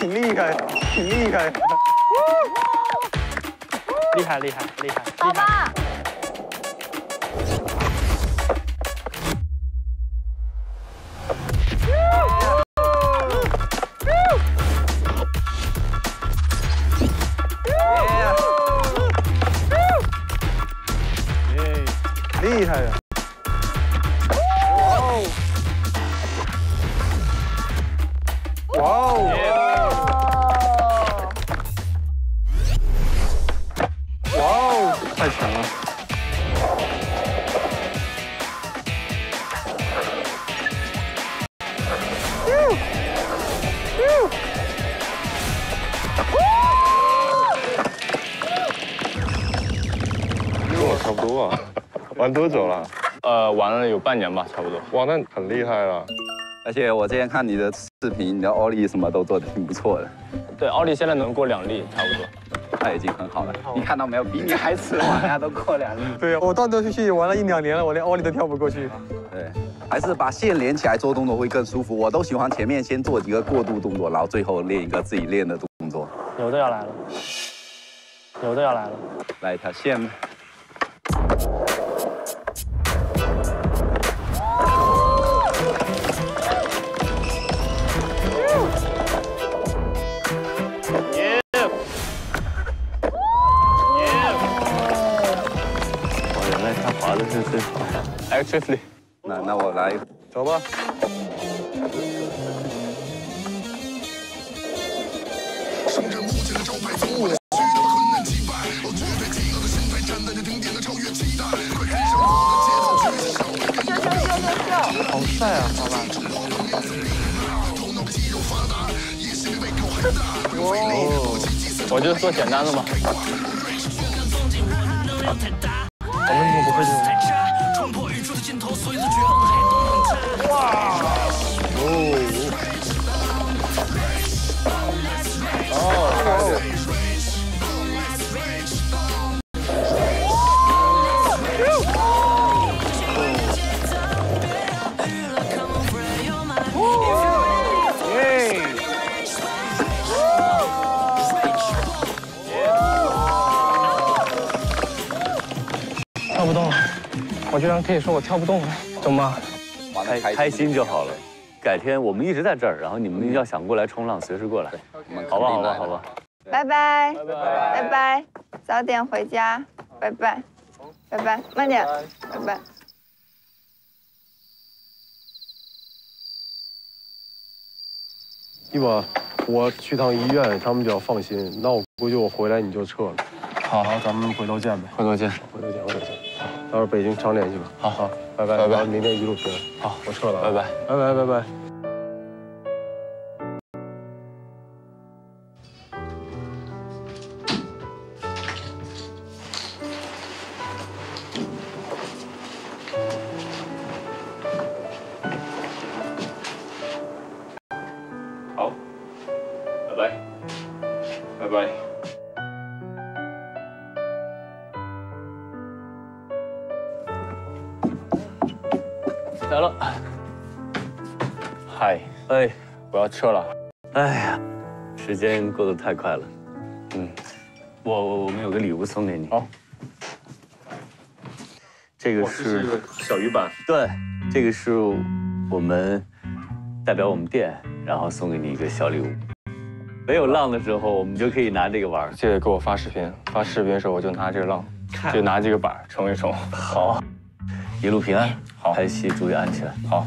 挺厉害，挺厉害，厉害厉害厉害！好吧。厉害呀！ 哇哦！哇哦！太强了！差不多啊，玩多久了？玩了有半年吧，差不多。哇，那很厉害了。 而且我之前看你的视频，你的奥利什么都做的挺不错的。对，奥利现在能过2粒，差不多，那已经很好了。你看到没有？比你还迟，大家都过2粒。对呀，我断断续续玩了1、2年了，我连奥利都跳不过去。对，还是把线连起来做动作会更舒服。我都喜欢前面先做几个过渡动作，然后最后练一个自己练的动作。牛的要来了，牛的要来了，来一条线吧。 最好 ，actually， 那我来一个，走吧。生着目前的招牌，走我的虚的困难击败，我具备饥饿的心态，站在这顶点的超越期待，快跟上我的节奏，去向上，跟上。好帅啊，老板！哇，我就做简单的嘛。我们怎么不会这种？ 跳不动了，我居然可以说我跳不动了，懂吗？开心就好了。改天我们一直在这儿，然后你们要想过来冲浪，随时过来，好吧？好吧？好吧？拜拜，拜拜，早点回家，拜拜，拜拜，慢点，拜拜。一把，我去趟医院，他们比较放心。那我估计我回来你就撤了。好，咱们回头见呗。回头见，回头见，回头见。 待会儿北京常联系吧。好，好，拜拜，拜拜，明天一路平安。好，我撤了，拜拜，拜拜，拜拜。好，拜拜，拜拜。 来了，嗨，哎，我要撤了。哎呀，时间过得太快了。嗯，我们有个礼物送给你。好，这个是小鱼板。对，这个是我们代表我们店，然后送给你一个小礼物。没有浪的时候，我们就可以拿这个玩。记得给我发视频，发视频的时候我就拿这个浪，就拿这个板冲一冲。好。 一路平安，好，拍戏注意安全，好。